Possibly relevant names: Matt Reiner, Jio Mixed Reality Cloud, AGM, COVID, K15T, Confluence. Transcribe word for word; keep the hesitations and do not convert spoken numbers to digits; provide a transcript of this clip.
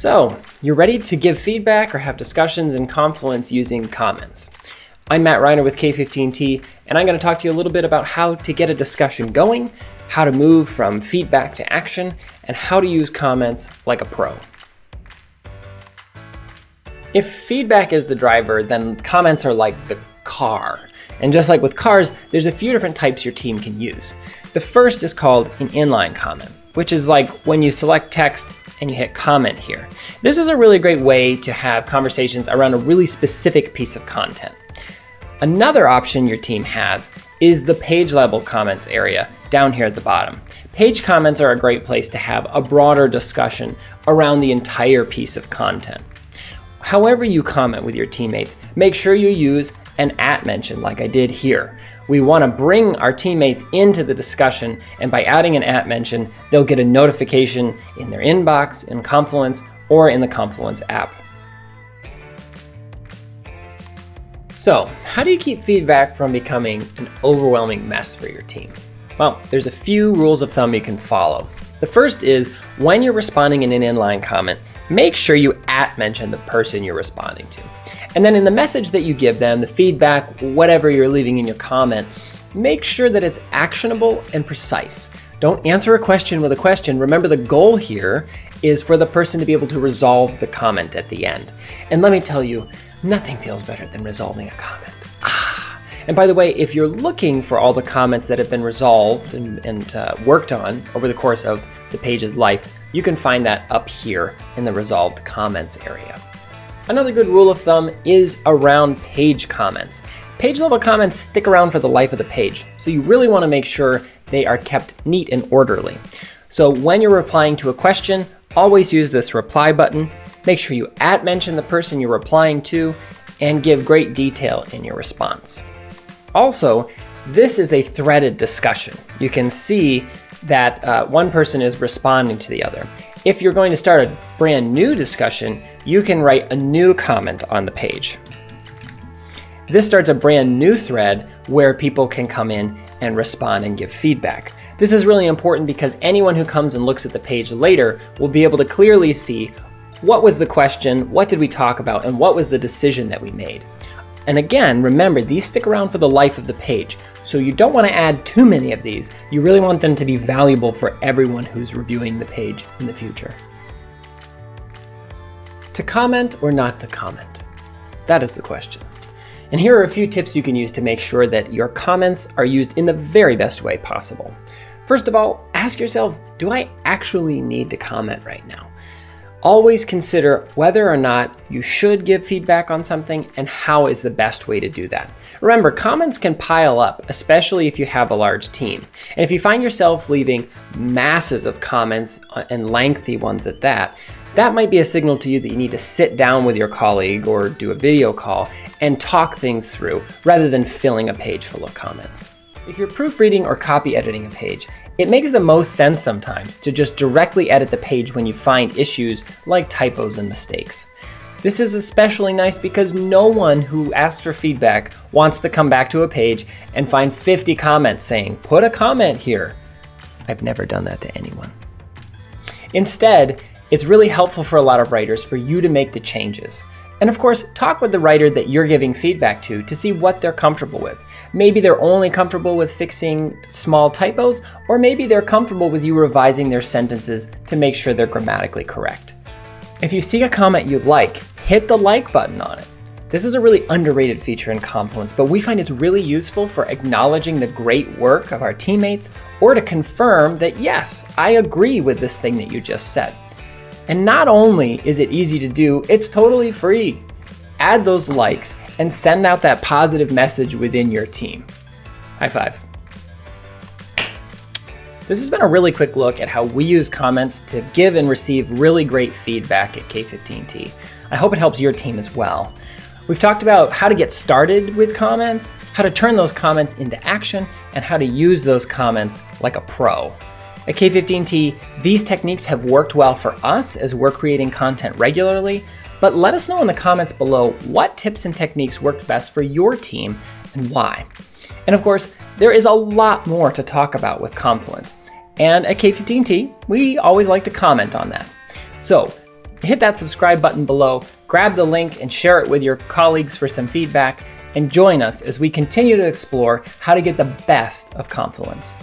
So you're ready to give feedback or have discussions in Confluence using comments. I'm Matt Reiner with K fifteen T, and I'm going to talk to you a little bit about how to get a discussion going, how to move from feedback to action, and how to use comments like a pro. If feedback is the driver, then comments are like the car. And just like with cars, there's a few different types your team can use. The first is called an inline comment, which is like when you select text and you hit comment here. This is a really great way to have conversations around a really specific piece of content. Another option your team has is the page level comments area down here at the bottom. Page comments are a great place to have a broader discussion around the entire piece of content. However you comment with your teammates, make sure you use an at mention like I did here. We want to bring our teammates into the discussion, and by adding an at mention, they'll get a notification in their inbox, in Confluence, or in the Confluence app. So, how do you keep feedback from becoming an overwhelming mess for your team? Well, there's a few rules of thumb you can follow. The first is, when you're responding in an inline comment, make sure you at mention the person you're responding to. And then in the message that you give them, the feedback, whatever you're leaving in your comment, make sure that it's actionable and precise. Don't answer a question with a question. Remember, the goal here is for the person to be able to resolve the comment at the end. And let me tell you, nothing feels better than resolving a comment. Ah. And by the way, if you're looking for all the comments that have been resolved and, and uh, worked on over the course of the page's life, you can find that up here in the resolved comments area. Another good rule of thumb is around page comments. Page level comments stick around for the life of the page, so you really want to make sure they are kept neat and orderly. So when you're replying to a question, always use this reply button. Make sure you at mention the person you're replying to and give great detail in your response. Also, this is a threaded discussion. You can see that uh, one person is responding to the other. If you're going to start a brand new discussion, you can write a new comment on the page. This starts a brand new thread where people can come in and respond and give feedback. This is really important because anyone who comes and looks at the page later will be able to clearly see what was the question, what did we talk about, and what was the decision that we made. And again, remember, these stick around for the life of the page, so you don't want to add too many of these. You really want them to be valuable for everyone who's reviewing the page in the future. To comment or not to comment? That is the question. And here are a few tips you can use to make sure that your comments are used in the very best way possible. First of all, ask yourself, do I actually need to comment right now? Always consider whether or not you should give feedback on something and how is the best way to do that. Remember, comments can pile up, especially if you have a large team. And if you find yourself leaving masses of comments and lengthy ones at that, that might be a signal to you that you need to sit down with your colleague or do a video call and talk things through rather than filling a page full of comments. If you're proofreading or copy editing a page, it makes the most sense sometimes to just directly edit the page when you find issues like typos and mistakes. This is especially nice because no one who asks for feedback wants to come back to a page and find fifty comments saying, "Put a comment here." I've never done that to anyone. Instead, it's really helpful for a lot of writers for you to make the changes. And of course, talk with the writer that you're giving feedback to to see what they're comfortable with. Maybe they're only comfortable with fixing small typos, or maybe they're comfortable with you revising their sentences to make sure they're grammatically correct. If you see a comment you like, hit the like button on it. This is a really underrated feature in Confluence, but we find it's really useful for acknowledging the great work of our teammates or to confirm that, yes, I agree with this thing that you just said. And not only is it easy to do, it's totally free. Add those likes and send out that positive message within your team. High five. This has been a really quick look at how we use comments to give and receive really great feedback at K fifteen T. I hope it helps your team as well. We've talked about how to get started with comments, how to turn those comments into action, and how to use those comments like a pro. At K fifteen T, these techniques have worked well for us as we're creating content regularly, but let us know in the comments below what tips and techniques worked best for your team and why. And of course, there is a lot more to talk about with Confluence. And at K fifteen T, we always like to comment on that. So hit that subscribe button below, grab the link and share it with your colleagues for some feedback, and join us as we continue to explore how to get the best of Confluence.